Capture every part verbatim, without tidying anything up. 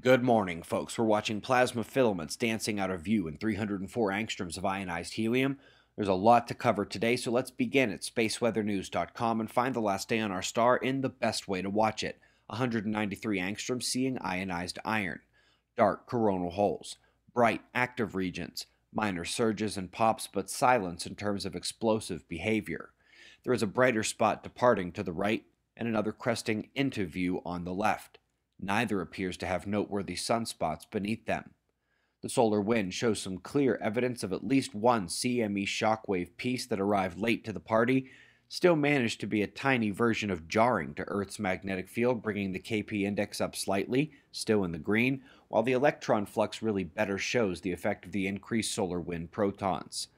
Good morning, folks. We're watching plasma filaments dancing out of view in three hundred four angstroms of ionized helium. There's a lot to cover today, so let's begin at space weather news dot com and find the last day on our star in the best way to watch it. one hundred ninety-three angstroms seeing ionized iron. Dark coronal holes. Bright active regions. Minor surges and pops, but silence in terms of explosive behavior. There is a brighter spot departing to the right and another cresting into view on the left. Neither appears to have noteworthy sunspots beneath them. The solar wind shows some clear evidence of at least one C M E shockwave piece that arrived late to the party, still managed to be a tiny version of jarring to Earth's magnetic field, bringing the K P index up slightly, still in the green, while the electron flux really better shows the effect of the increased solar wind protons.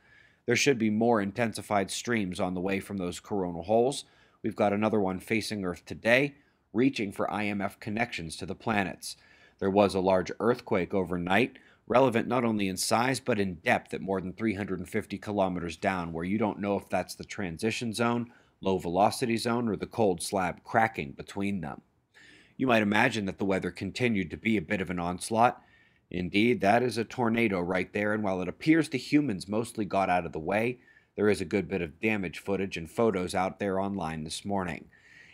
There should be more intensified streams on the way from those coronal holes. We've got another one facing Earth today, reaching for I M F connections to the planets. There was a large earthquake overnight, relevant not only in size but in depth at more than three hundred fifty kilometers down, where you don't know if that's the transition zone, low velocity zone, or the cold slab cracking between them. You might imagine that the weather continued to be a bit of an onslaught. Indeed, that is a tornado right there, and while it appears the humans mostly got out of the way, there is a good bit of damage footage and photos out there online this morning.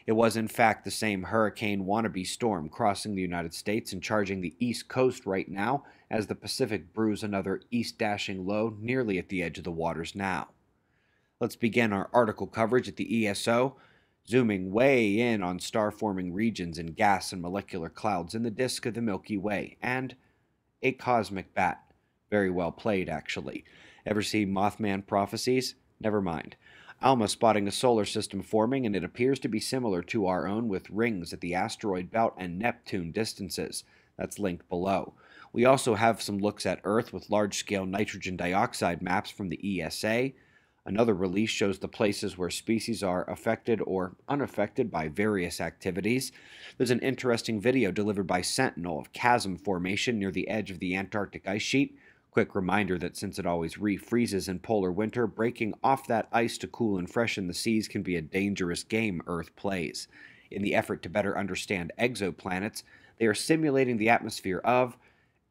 It was in fact the same hurricane wannabe storm crossing the United States and charging the East Coast right now as the Pacific brews another east-dashing low nearly at the edge of the waters now. Let's begin our article coverage at the E S O, zooming way in on star-forming regions and gas and molecular clouds in the disk of the Milky Way, and a cosmic bat. Very well played, actually. Ever see Mothman prophecies? Never mind. ALMA spotting a solar system forming, and it appears to be similar to our own with rings at the asteroid belt and Neptune distances. That's linked below. We also have some looks at Earth with large-scale nitrogen dioxide maps from the E S A. Another release shows the places where species are affected or unaffected by various activities. There's an interesting video delivered by Sentinel of chasm formation near the edge of the Antarctic ice sheet. Quick reminder that since it always refreezes in polar winter, breaking off that ice to cool and freshen the seas can be a dangerous game Earth plays. In the effort to better understand exoplanets, they are simulating the atmosphere of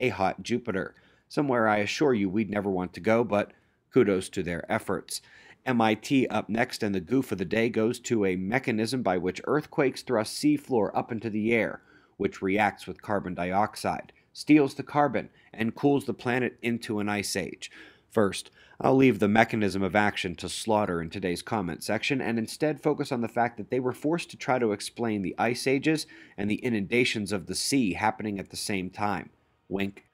a hot Jupiter, somewhere I assure you we'd never want to go, but kudos to their efforts. M I T up next, and the goof of the day goes to a mechanism by which earthquakes thrust seafloor up into the air, which reacts with carbon dioxide, steals the carbon, and cools the planet into an ice age. First, I'll leave the mechanism of action to slaughter in today's comment section and instead focus on the fact that they were forced to try to explain the ice ages and the inundations of the sea happening at the same time. Wink.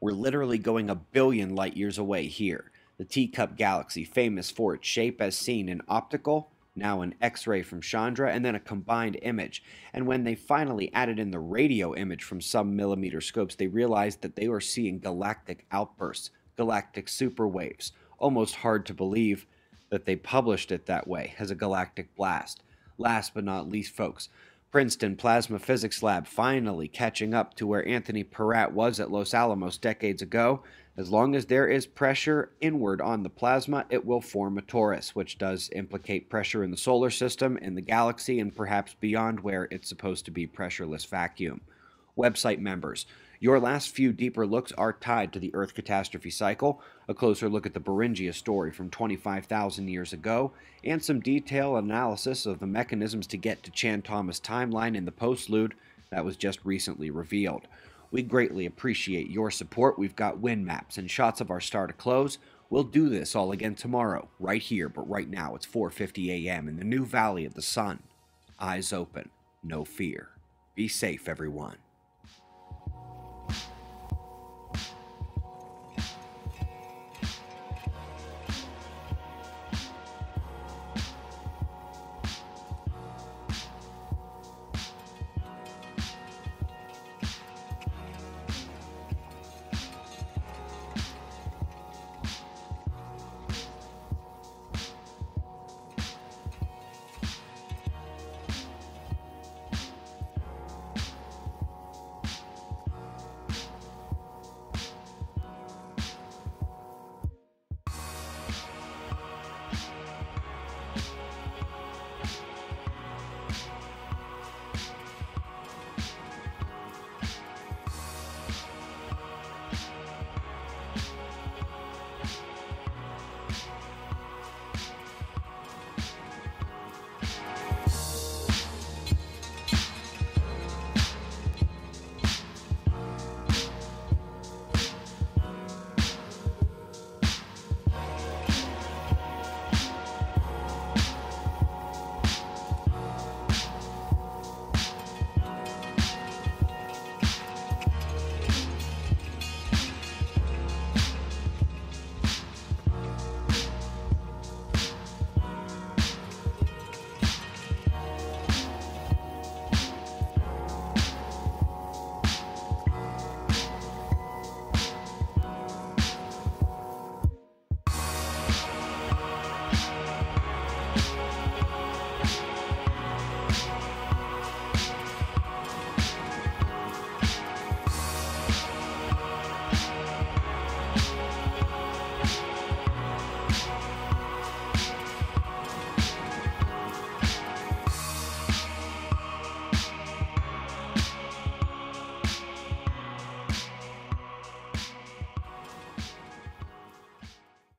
We're literally going a billion light years away here. The Teacup Galaxy, famous for its shape as seen in optical, now an X-ray from Chandra, and then a combined image. And when they finally added in the radio image from some millimeter scopes, they realized that they were seeing galactic outbursts, galactic superwaves. Almost hard to believe that they published it that way, as a galactic blast. Last but not least, folks, Princeton Plasma Physics Lab finally catching up to where Anthony Peratt was at Los Alamos decades ago. As long as there is pressure inward on the plasma, it will form a torus, which does implicate pressure in the solar system, in the galaxy, and perhaps beyond where it's supposed to be pressureless vacuum. Website members, your last few deeper looks are tied to the Earth catastrophe cycle, a closer look at the Beringia story from twenty-five thousand years ago, and some detailed analysis of the mechanisms to get to Chan Thomas timeline in the postlude that was just recently revealed. We greatly appreciate your support. We've got wind maps and shots of our star to close. We'll do this all again tomorrow, right here, but right now it's four fifty a m in the new Valley of the Sun. Eyes open, no fear. Be safe, everyone.